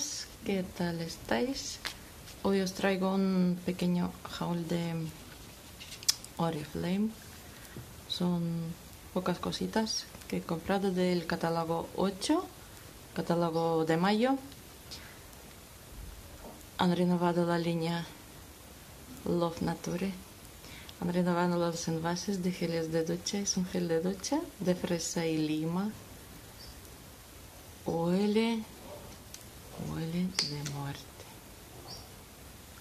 buenas, ¿qué tal estáis? Hoy os traigo un pequeño haul de Oriflame. Son pocas cositas que he comprado del catálogo 8, catálogo de mayo. Han renovado la línea Love Nature. Han renovado los envases de geles de ducha. Es un gel de ducha de fresa y lima. Huele de muerte.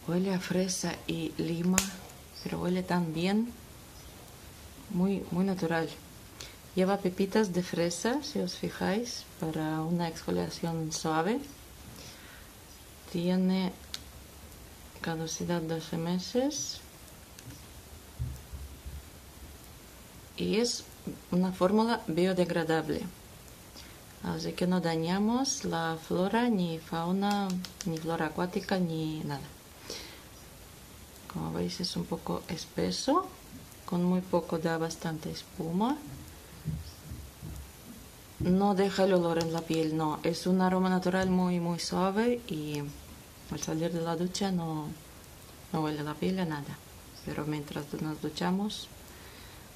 Huele a fresa y lima, pero huele tan bien. Muy natural. Lleva pepitas de fresa, si os fijáis, para una exfoliación suave. Tiene caducidad 12 meses. Y es una fórmula biodegradable, así que no dañamos la flora, ni fauna, ni flora acuática, ni nada. Como veis, es un poco espeso, con muy poco da bastante espuma. No deja el olor en la piel, no. Es un aroma natural muy suave y al salir de la ducha no huele la piel a nada. Pero mientras nos duchamos,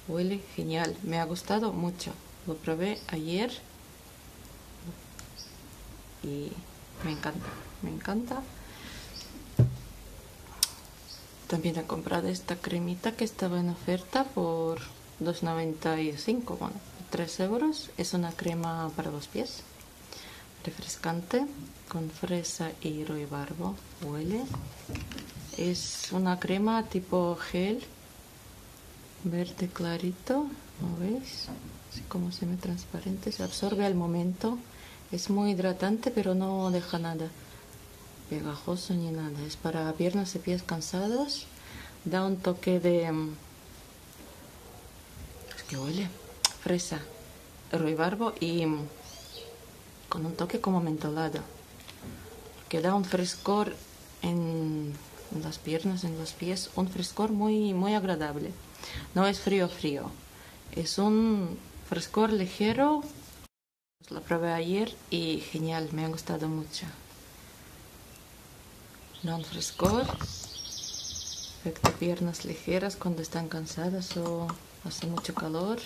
huele genial, me ha gustado mucho. Lo probé ayer y me encanta. También he comprado esta cremita que estaba en oferta por 2,95, bueno, 3 euros. Es una crema para los pies, refrescante, con fresa y ruibarbo. Huele. Es una crema tipo gel. Verde clarito, ¿lo veis? Así como semi-transparente, se absorbe al momento. Es muy hidratante, pero no deja nada pegajoso ni nada. Es para piernas y pies cansados. Da un toque de... es que huele fresa, ruibarbo y con un toque como mentolado, que da un frescor en las piernas, en los pies, un frescor muy agradable. No es frío, es un frescor ligero. Lo probé ayer y genial, me ha gustado mucho. Da un frescor, efecto piernas ligeras cuando están cansadas o hace mucho calor.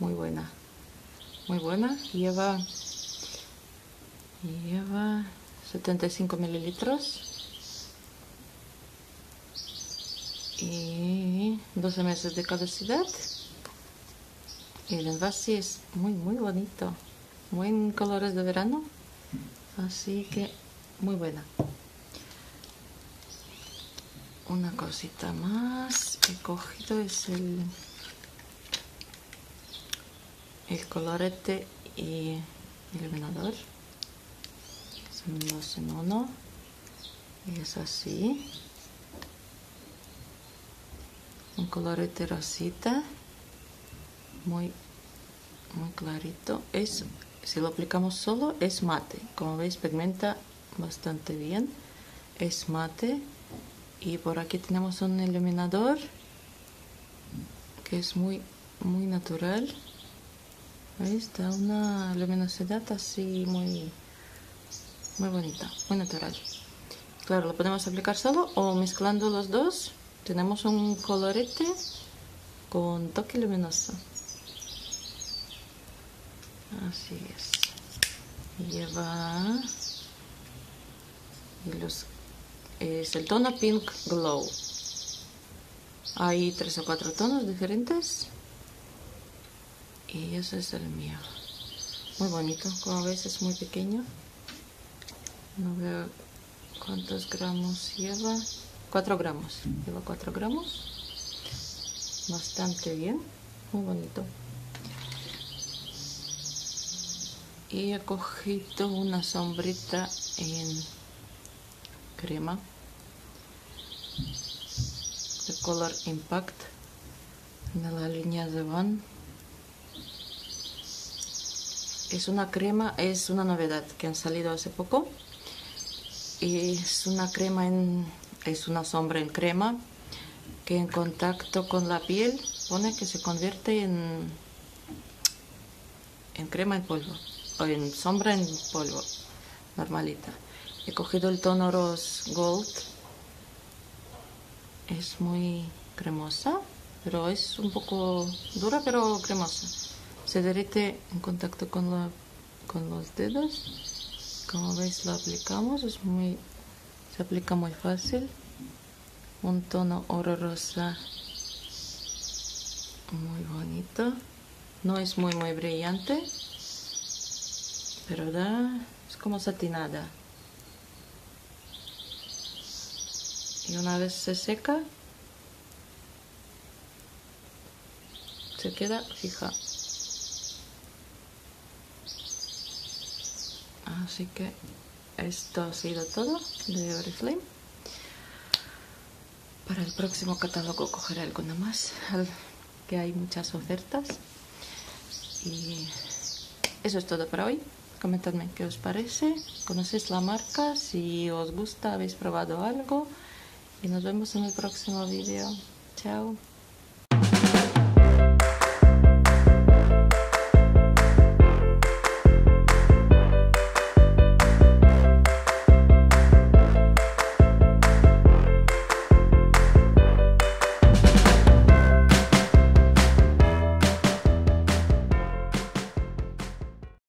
Muy buena. Lleva 75 mililitros. Y 12 meses de caducidad. El envase es muy bonito, muy en colores de verano, así que muy buena. Una cosita más he cogido, es el colorete y iluminador, son dos en uno y es así. Un colorete rosita, muy clarito. Es, si lo aplicamos solo, es mate. Como veis, pigmenta bastante bien. Es mate. Y por aquí tenemos un iluminador que es muy natural. ¿Veis? Da una luminosidad así muy bonita, muy natural. Claro, lo podemos aplicar solo o mezclando los dos. Tenemos un colorete con toque luminoso. Así es. Lleva... es el tono Pink Glow. Hay 3 o 4 tonos diferentes. Y ese es el mío. Muy bonito. Como veis, es muy pequeño. No veo cuántos gramos lleva. 4 gramos, lleva 4 gramos, bastante bien, muy bonito. Y he cogido una sombrita en crema de color Impact de la línea The One. Es una crema, es una novedad que han salido hace poco. Y es una crema es una sombra en crema que en contacto con la piel pone que se convierte en crema en polvo, o en sombra en polvo normalita. He cogido el tono Rose Gold. Es muy cremosa, pero es un poco dura, pero cremosa. Se derrite en contacto con los dedos. Como veis, lo aplicamos. Se aplica muy fácil. Un tono oro rosa muy bonito. No es muy brillante, pero es como satinada. Y una vez se seca, se queda fija. Así que esto ha sido todo de Oriflame. Para el próximo catálogo cogeré alguna más, que hay muchas ofertas. Y eso es todo para hoy. Comentadme qué os parece, conocéis la marca, si os gusta, habéis probado algo. Y nos vemos en el próximo vídeo. Chao.